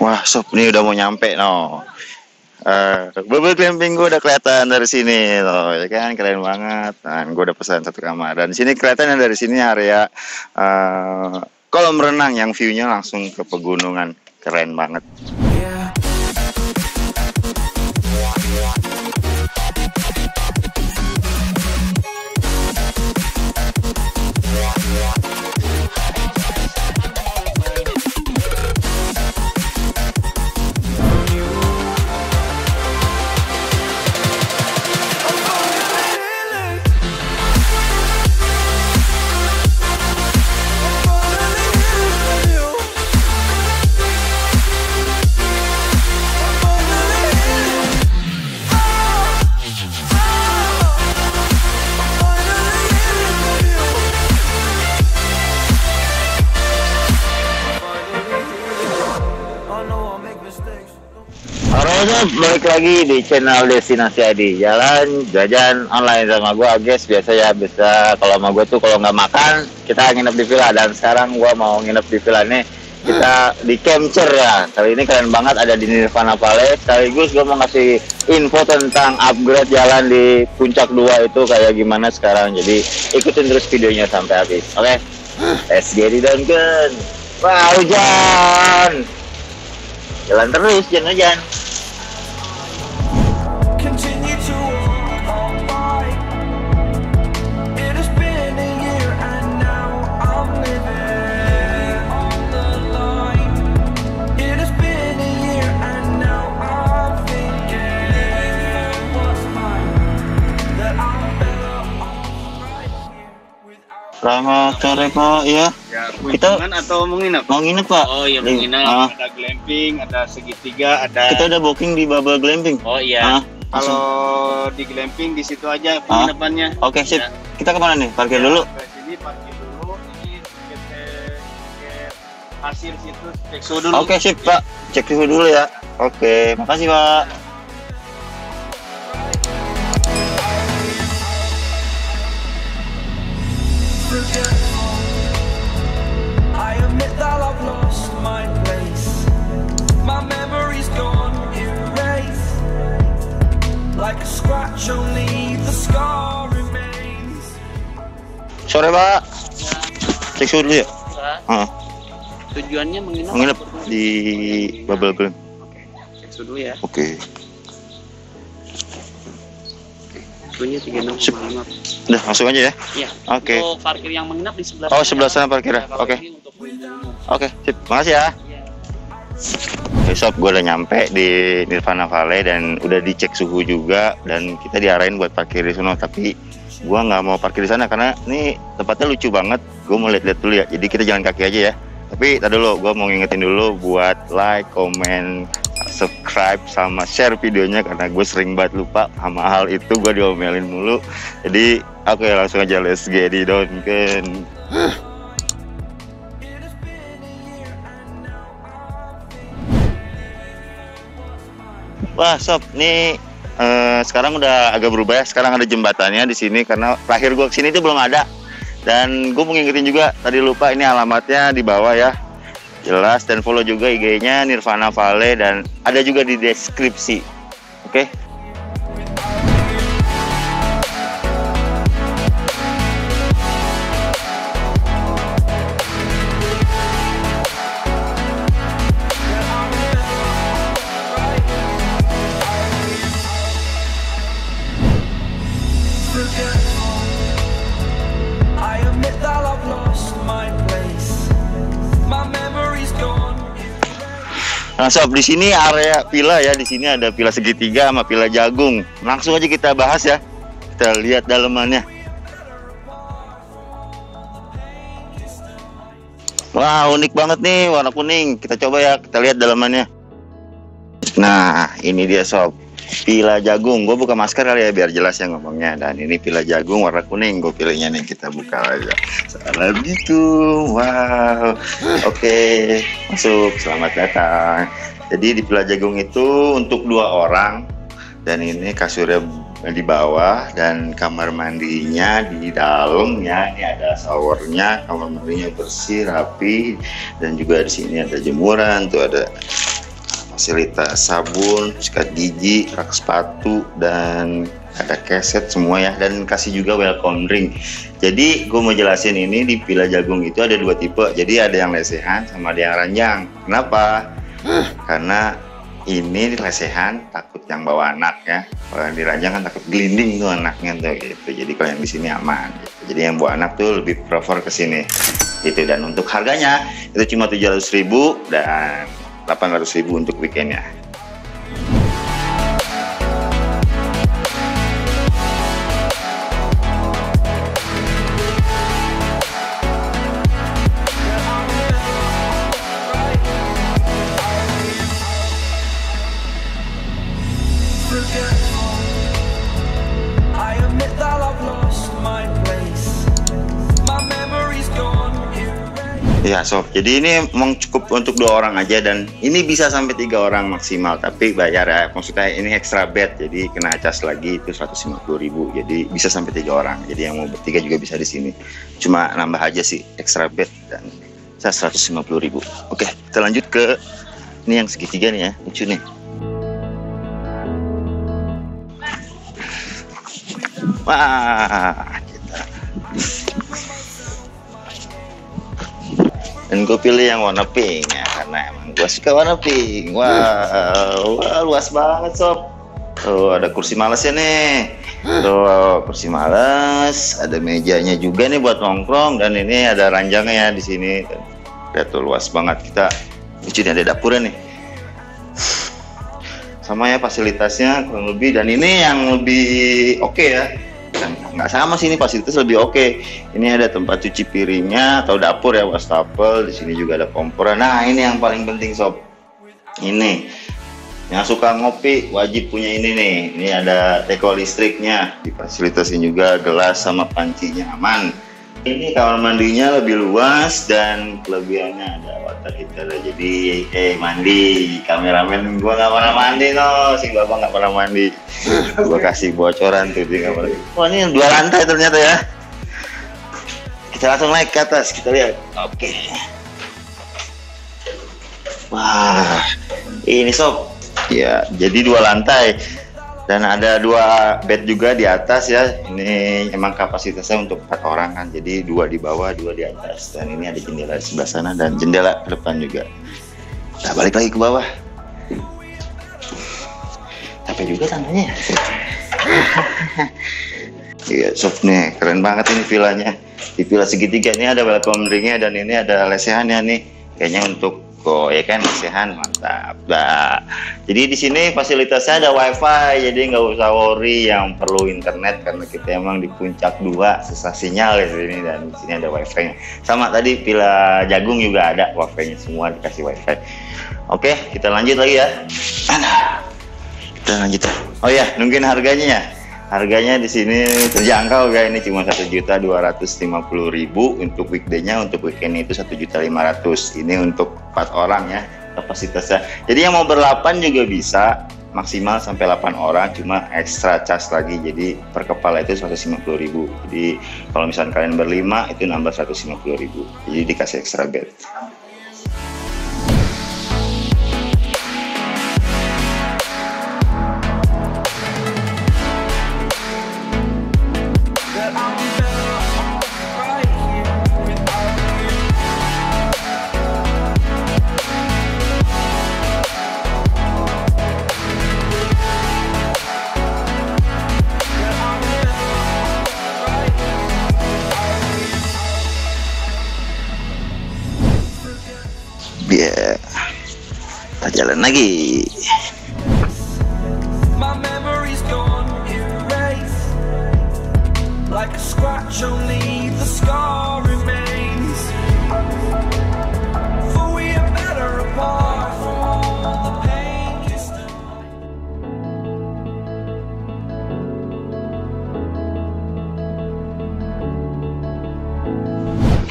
Wah, sob, ini udah mau nyampe, no. Bubble glamping gue udah kelihatan dari sini loh, ya kan, keren banget. Nah, gue udah pesan satu kamar dan sini kelihatannya dari sini area kolam renang yang view-nya langsung ke pegunungan, keren banget. Balik lagi di channel Destinasi Adi, jalan jajan online sama gue guys. Biasanya bisa kalau sama gue tuh kalau nggak makan kita nginep di villa, dan sekarang gue mau nginep di villa nih, kita di camper ya. Kali ini keren banget, ada di Nirvana Palace. Sekaligus gue mau ngasih info tentang upgrade jalan di Puncak 2 itu kayak gimana sekarang, jadi ikutin terus videonya sampai habis. Oke, let's get it done. Wah, hujan, jalan terus, jangan hujan. Selamat sore Pak, ya. Ya, kita atau mau nginep? Mau nginep Pak. Oh iya, mau nginep. Ada glamping, ada segitiga, ada. Kita ada booking di Bubble Glamping. Oh iya. Kalau di glamping di situ aja penginapannya. Oke, sip. Ya. Kita kemana nih? Parkir dulu. Ke sini parkir dulu. Ini tiket pasir situ, cek suhu dulu. Oke, sip Pak. Cek suhu dulu ya. Oke, makasih Pak. Sore Pak, cek suhu dulu ya. Tujuannya menginap di Bubble Glamping. Oke, cek suhu dulu ya. Oke. Suhunya 36,5. Udah masuk aja ya. Iya. Oke. Untuk parkir yang menginap di sebelah. Oh, sebelah sana parkirnya. Oke. Oke, sip. Makasih ya. Sob, gue udah nyampe di Nirvana Valley dan udah dicek suhu juga, dan kita diarahin buat parkir di sono, tapi gue nggak mau parkir di sana karena ini tempatnya lucu banget. Gue mau lihat-lihat dulu ya, jadi kita jalan kaki aja ya. Tapi tadi dulu gue mau ngingetin dulu buat like, comment, subscribe sama share videonya, karena gue sering banget lupa sama hal itu, gue diomelin mulu. Jadi oke, langsung aja let's get it done. Wah sob, nih sekarang udah agak berubah ya. Sekarang ada jembatannya di sini, karena terakhir gue kesini itu belum ada. Dan gue mau ngingetin juga, tadi lupa, ini alamatnya di bawah ya. Jelas, dan follow juga IG-nya Nirvana Valley, dan ada juga di deskripsi. Oke? Nah sob, di sini area villa ya, di sini ada villa segitiga sama villa jagung. Langsung aja kita bahas ya, kita lihat dalemannya. Wah, unik banget nih, warna kuning. Kita coba ya, kita lihat dalemannya. Nah, ini dia sob, villa jagung. Gue buka masker kali ya, biar jelas ya ngomongnya. Dan ini villa jagung warna kuning, gue pilihnya nih, kita buka aja. Salam gitu, wow. Oke, masuk, selamat datang. Jadi di villa jagung itu untuk dua orang, dan ini kasurnya di bawah, dan kamar mandinya di dalamnya. Ini ada showernya, kamar mandinya bersih, rapi, dan juga di sini ada jemuran, tuh ada fasilitas sabun, sikat gigi, rak sepatu, dan ada keset semua ya, dan kasih juga welcome drink. Jadi gue mau jelasin, ini di Villa Jagung itu ada dua tipe, jadi ada yang lesehan sama ada yang ranjang. Kenapa? Karena ini lesehan takut yang bawa anak ya, kalau yang di ranjang kan takut gelinding tuh anaknya tuh gitu. Jadi kalau yang di sini aman gitu. Jadi yang bawa anak tuh lebih prefer ke sini gitu. Dan untuk harganya itu cuma 700.000 dan 800.000 untuk weekendnya. Ya sob, jadi ini memang cukup untuk 2 orang aja, dan ini bisa sampai 3 orang maksimal, tapi bayar ya, maksudnya ini extra bed, jadi kena cas lagi itu 150.000, jadi bisa sampai 3 orang. Jadi yang mau bertiga juga bisa di sini, cuma nambah aja sih extra bed dan cas 150.000. Oke, kita lanjut ke ini yang segitiga nih ya, lucu nih. Wah, dan gue pilih yang warna pink ya, karena emang gue suka warna pink. Wow, wow, luas banget sob. Tuh ada kursi malesnya nih, tuh kursi males, ada mejanya juga nih buat nongkrong, dan ini ada ranjangnya ya di sini. Lihat tuh luas banget. Kita lucu nih, ada dapurnya nih, sama ya fasilitasnya kurang lebih. Dan ini yang lebih oke ya, nggak sama sih, ini fasilitas lebih oke. Ini ada tempat cuci piringnya atau dapur ya, wastafel. Di sini juga ada kompor. Nah ini yang paling penting sob, ini yang suka ngopi wajib punya ini nih. Ini ada teko listriknya, difasilitasin juga gelas sama pancinya, aman. Ini kamar mandinya lebih luas, dan kelebihannya ada water heater. Jadi mandi, kameramen gua nggak pernah mandi, si bapak nggak pernah mandi, gua kasih bocoran tuh di kamar. Wah, ini yang 2 lantai ternyata ya. Kita langsung naik ke atas, kita lihat. Oke. Wah, ini sob ya, jadi 2 lantai. Dan ada 2 bed juga di atas ya. Ini emang kapasitasnya untuk 4 orang kan, jadi 2 di bawah 2 di atas. Dan ini ada jendela di sebelah sana dan jendela ke depan juga. Nah, balik lagi ke bawah. Tapi juga tanahnya. Iya, soft nih, keren banget ini villanya. Di villa segitiga ini ada welcome drinknya, dan ini ada lesehannya nih. Kayaknya untuk kok ya kan, lesehan mantap. Nah, jadi di sini fasilitasnya ada wifi, jadi nggak usah worry yang perlu internet, karena kita emang di Puncak 2 susah sinyal di sini, dan di sini ada wifi-nya. Sama tadi Villa Jagung juga ada wifi-nya, semua dikasih wifi. Oke, kita lanjut lagi ya. Kita lanjut. Oh ya, mungkin harganya ya. Harganya di sini terjangkau guys, ini cuma 1.250.000 untuk weekday-nya, untuk weekend itu 1.500.000. Ini untuk 4 orang ya kapasitasnya. Jadi yang mau ber-8 juga bisa, maksimal sampai 8 orang, cuma extra charge lagi. Jadi per kepala itu 150.000. Jadi kalau misalnya kalian berlima itu nambah 150.000. Jadi dikasih extra bed. Kita jalan lagi.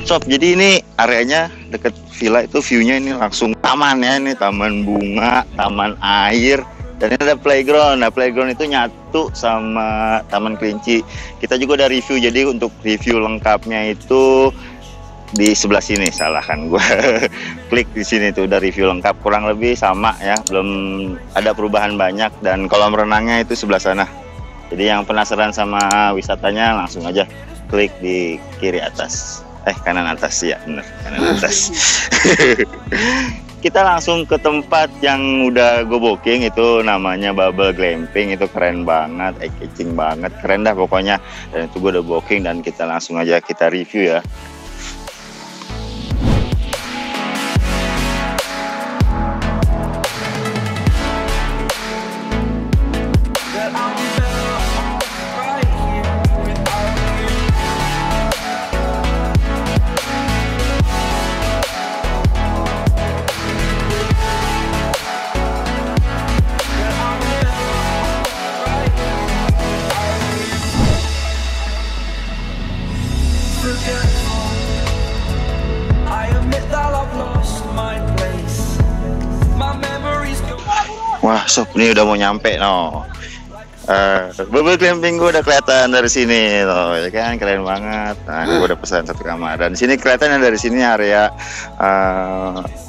Sob, jadi ini areanya deket villa itu view-nya ini langsung taman ya, ini taman bunga, taman air, dan ini ada playground. Nah, playground itu nyata Batu sama Taman Kelinci. Kita juga ada review, jadi untuk review lengkapnya itu di sebelah sini, salah kan gue. Klik di sini tuh udah review lengkap, kurang lebih sama ya, belum ada perubahan banyak. Dan kolam renangnya itu sebelah sana. Jadi yang penasaran sama wisatanya langsung aja klik di kiri atas, kanan atas ya, bener, kanan atas. Kita langsung ke tempat yang udah gue booking, itu namanya Bubble Glamping. Itu keren banget, eye-catching banget, keren dah pokoknya. Dan itu gue udah booking dan kita langsung aja kita review ya. Wah, sob, ini udah mau nyampe no. Bubble Glamping gue udah kelihatan dari sini loh, ya kan, keren banget. Nah, gue udah pesan satu kamar dan sini kelihatannya dari sini area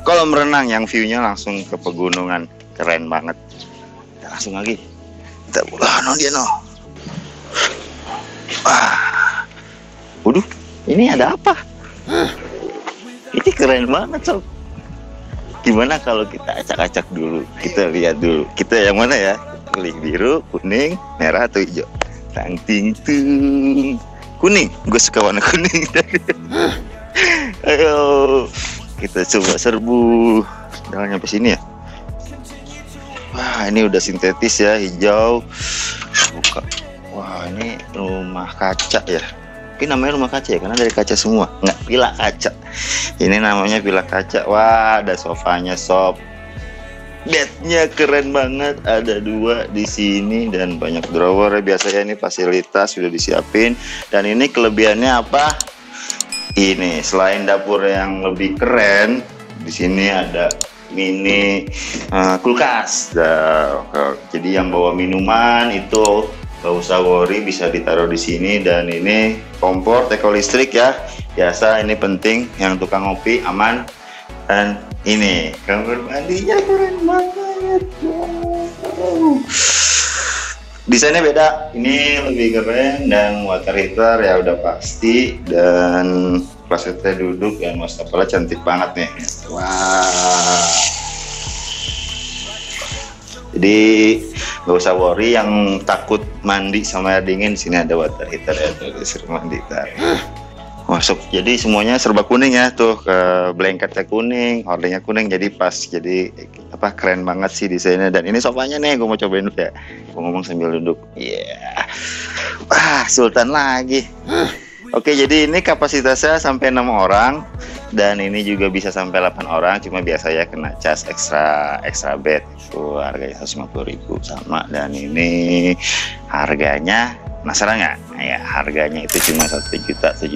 kolam renang yang viewnya langsung ke pegunungan, keren banget. Kita langsung lagi. Kita pulang no dia no. Ah, waduh, ini ada apa? Ini keren banget sob. Gimana kalau kita acak-acak dulu, kita lihat dulu, kita yang mana ya, klik biru, kuning, merah atau hijau, tang ting tung, kuning, gue suka warna kuning. Ayo kita coba serbu, jangan nyampe sini ya. Wah, ini udah sintetis ya, hijau, buka. Wah, ini rumah kaca ya, ini namanya rumah kaca ya, karena dari kaca semua, nggak, pila kaca. Ini namanya pila kaca. Wah, ada sofanya sob, bednya keren banget, ada dua di sini dan banyak drawer. Biasanya ini fasilitas sudah disiapin. Dan ini kelebihannya apa? Ini selain dapur yang lebih keren, di sini ada mini kulkas. Jadi yang bawa minuman itu gak usah worry, bisa ditaruh di sini. Dan ini kompor teko listrik ya, biasa, ini penting, yang tukang ngopi aman. Dan ini kamar mandinya keren banget, wow. Desainnya beda, ini lebih keren. Dan water heater ya udah pasti, dan klosetnya duduk, dan wastafel cantik banget nih, wow. Jadi gak usah worry yang takut mandi sama air dingin, sini ada water heater ya, ada mandi tarik. Masuk, jadi semuanya serba kuning ya tuh, ke blanketnya kuning, hordingnya kuning, jadi pas, jadi apa, keren banget sih desainnya. Dan ini sofanya nih, gue mau cobain dulu ya, gue ngomong sambil duduk. Iya, yeah. Wah, Sultan lagi. Oke, jadi ini kapasitasnya sampai 6 orang, dan ini juga bisa sampai 8 orang, cuma biasanya kena cas extra bed, itu harganya 150.000 sama. Dan ini harganya, penasaran nggak? Nah, ya, harganya itu cuma 1.750.000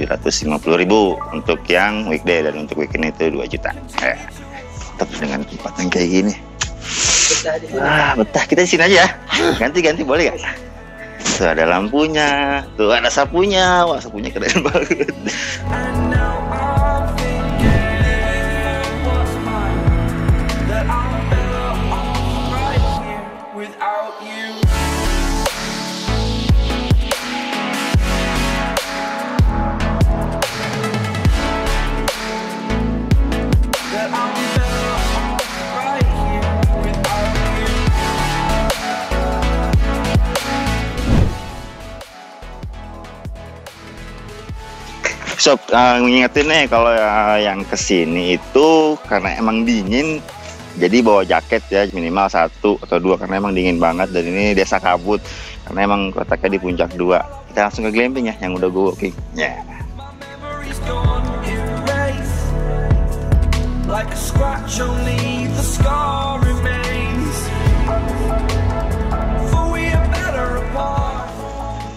untuk yang weekday, dan untuk weekend itu 2 juta. Ya. Tapi dengan tempat yang kayak gini, ah, betah, kita di sini aja ya, ganti-ganti boleh nggak? Tuh ada lampunya, tuh ada sapunya, wah sapunya keren banget. Sob, ngingetin nih kalau yang kesini itu karena emang dingin, jadi bawa jaket ya, minimal 1 atau 2, karena emang dingin banget. Dan ini desa kabut, karena emang letaknya di Puncak 2. Kita langsung ke glamping ya, yang udah gue booking. Ya.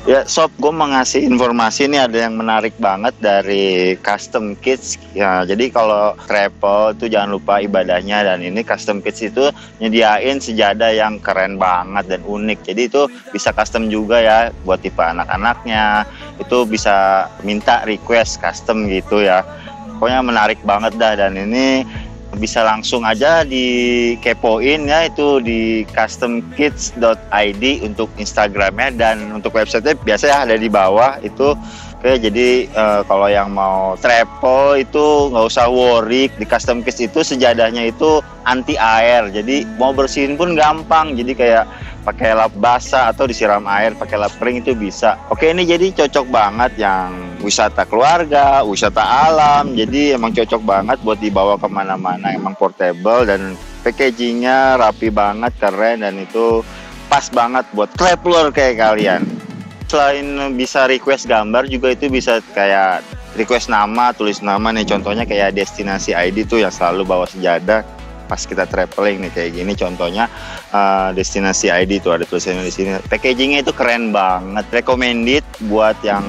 Ya, Sob, gue mau ngasih informasi nih, ada yang menarik banget dari Custom Kids. Ya, jadi kalau travel tuh jangan lupa ibadahnya, dan ini Custom Kids itu nyediain sejadah yang keren banget dan unik. Jadi itu bisa custom juga ya buat tipe anak-anaknya. Itu bisa minta request custom gitu ya. Pokoknya menarik banget dah, dan ini bisa langsung aja dikepoin ya, itu di customkids.id untuk Instagramnya, dan untuk websitenya biasanya ada di bawah itu. Oke, jadi kalau yang mau travel itu nggak usah worry, di Custom Kids itu sejadahnya itu anti air, jadi mau bersihin pun gampang, jadi kayak pakai lap basah atau disiram air pakai lap kering itu bisa. Oke, ini jadi cocok banget yang wisata keluarga, wisata alam, jadi emang cocok banget buat dibawa kemana-mana, emang portable dan packagingnya rapi banget, keren, dan itu pas banget buat traveler kayak kalian. Selain bisa request gambar juga, itu bisa kayak request nama, tulis nama nih, contohnya kayak Destinasi Adi tuh yang selalu bawa sejadah pas kita traveling nih, kayak gini contohnya. Destinasi Adi tuh ada tulisannya di sini, packagingnya itu keren banget, recommended buat yang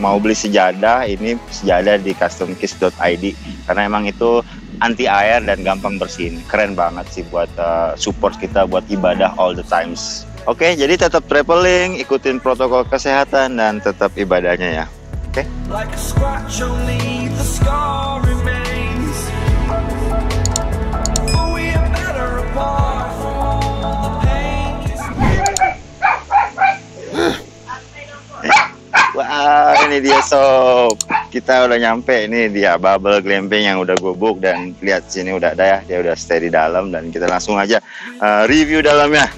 mau beli sejadah. Ini sejadah di customkids.id karena emang itu anti air dan gampang bersihin, keren banget sih buat support kita buat ibadah all the times. Oke, jadi tetap traveling, ikutin protokol kesehatan dan tetap ibadahnya ya. Oke. Wah, wow, ini dia Sob, kita udah nyampe, ini dia bubble glamping yang udah gue book, dan lihat sini udah ada ya, dia udah stay di dalam, dan kita langsung aja review dalamnya.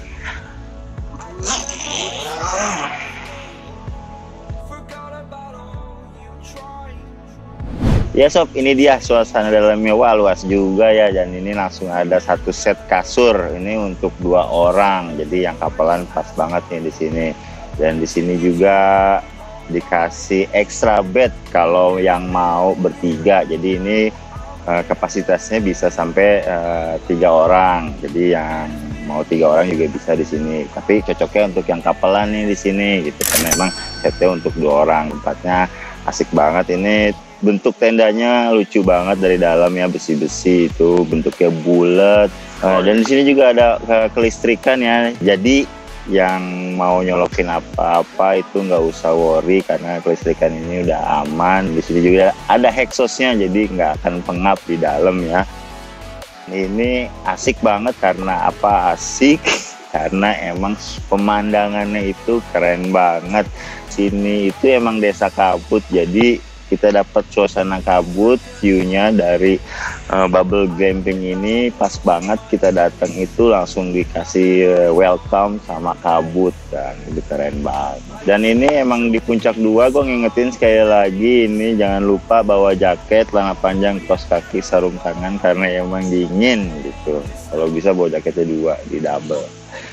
Ya Sob, ini dia suasana dalamnya, wah luas juga ya, dan ini langsung ada satu set kasur, ini untuk 2 orang, jadi yang kapelan pas banget nih di sini. Dan di sini juga dikasih extra bed kalau yang mau bertiga, jadi ini kapasitasnya bisa sampai 3 orang, jadi yang mau 3 orang juga bisa di sini, tapi cocoknya untuk yang kapelan nih di sini gitu, karena memang setnya untuk 2 orang. Tempatnya asik banget, ini bentuk tendanya lucu banget dari dalamnya, besi-besi itu bentuknya bulat, dan di sini juga ada kelistrikan ya, jadi yang mau nyolokin apa-apa itu nggak usah worry karena kelistrikan ini udah aman. Di sini juga ada hexosnya, jadi nggak akan pengap di dalam ya. Ini asik banget, karena apa asik? Karena emang pemandangannya itu keren banget. Sini itu emang desa kabut, jadi kita dapat suasana kabut, view-nya dari bubble glamping ini pas banget kita datang itu langsung dikasih welcome sama kabut, dan itu keren banget. Dan ini emang di Puncak 2, gue ngingetin sekali lagi, ini jangan lupa bawa jaket, celana panjang, kaos kaki, sarung tangan, karena emang dingin gitu. Kalau bisa bawa jaketnya 2 di double.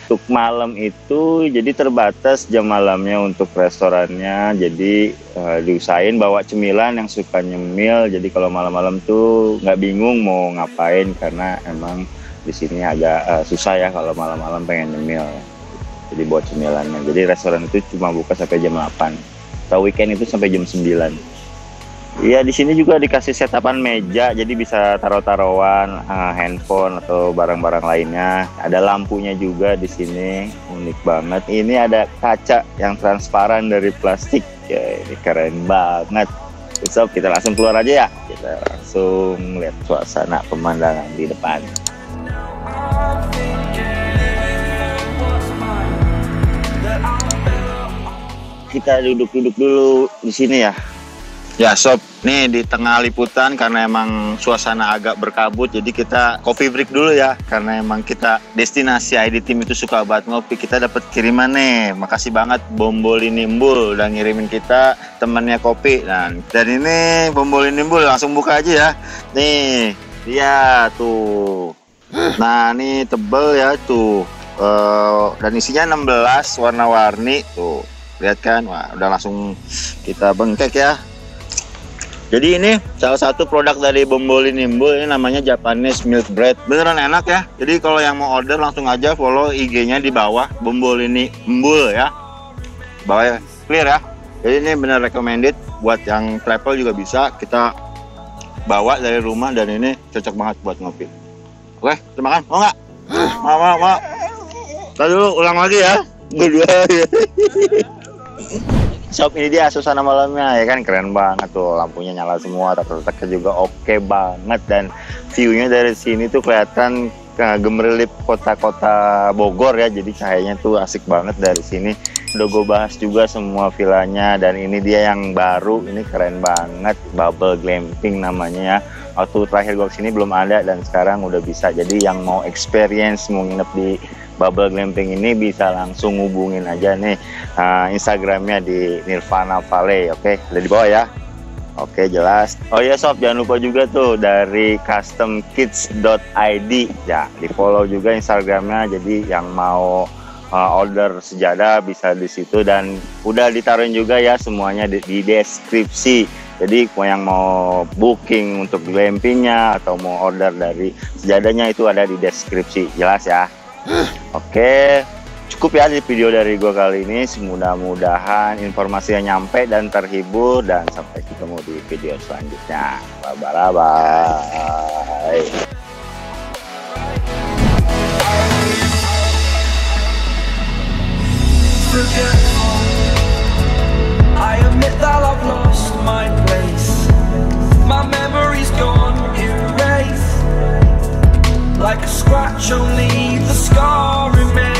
Untuk malam itu jadi terbatas jam malamnya untuk restorannya, jadi diusahain bawa cemilan yang suka nyemil, jadi kalau malam-malam tuh nggak bingung mau ngapain, karena emang di sini agak susah ya kalau malam-malam pengen nyemil, jadi bawa cemilannya. Jadi restoran itu cuma buka sampai jam 8, atau weekend itu sampai jam 9. Iya, di sini juga dikasih setapan meja, jadi bisa taruh-taruhan handphone atau barang-barang lainnya. Ada lampunya juga di sini, unik banget. Ini ada kaca yang transparan dari plastik, ya, ini keren banget. Besok kita langsung keluar aja ya, kita langsung lihat suasana pemandangan di depan. Kita duduk-duduk dulu di sini ya. Ya Sob, nih di tengah liputan karena emang suasana agak berkabut, jadi kita coffee break dulu ya, karena emang kita Destinasi ID Team itu suka banget ngopi. Kita dapat kiriman nih, makasih banget Bombolini Mbul udah ngirimin kita temennya kopi, dan ini Bombolini Mbul langsung buka aja ya. Nih dia tuh, nah ini tebel ya tuh, dan isinya 16 warna-warni tuh, lihat kan, wah udah langsung kita bengkek ya. Jadi ini salah satu produk dari Bombolini Mbul, ini namanya Japanese Milk Bread. Beneran enak ya. Jadi kalau yang mau order langsung aja follow IG-nya di bawah, Bombolini Mbul ya. Bawah ya. clear ya. Jadi ini benar recommended buat yang travel juga bisa kita bawa dari rumah dan ini cocok banget buat ngopi. Oke, kita makan. Mau nggak? Mau. Kita dulu ulang lagi ya. Berdua. Shop ini dia suasana malamnya ya kan, keren banget tuh, lampunya nyala semua, tata-tata juga oke banget, dan view-nya dari sini tuh kelihatan gemerlip kota-kota Bogor ya, jadi cahayanya tuh asik banget dari sini. Udah gue bahas juga semua villanya, dan ini dia yang baru, ini keren banget, bubble glamping namanya ya. Waktu terakhir gue kesini belum ada dan sekarang udah bisa, jadi yang mau experience, mau nginep di bubble glamping ini bisa langsung hubungin aja nih Instagramnya di Nirvana Valley. Oke, ada di bawah ya. Oke, jelas. Oh iya sob, jangan lupa juga tuh dari customkids.id ya, di follow juga Instagramnya, jadi yang mau order sejadah bisa di situ, dan udah ditaruhin juga ya semuanya di deskripsi. Jadi yang mau booking untuk glampingnya atau mau order dari sejadahnya itu ada di deskripsi, jelas ya. Oke, cukup ya di video dari gue kali ini. Mudah-mudahan informasinya nyampe dan terhibur, dan sampai ketemu di video selanjutnya. Bye-bye. Like a scratch, only the scar remains.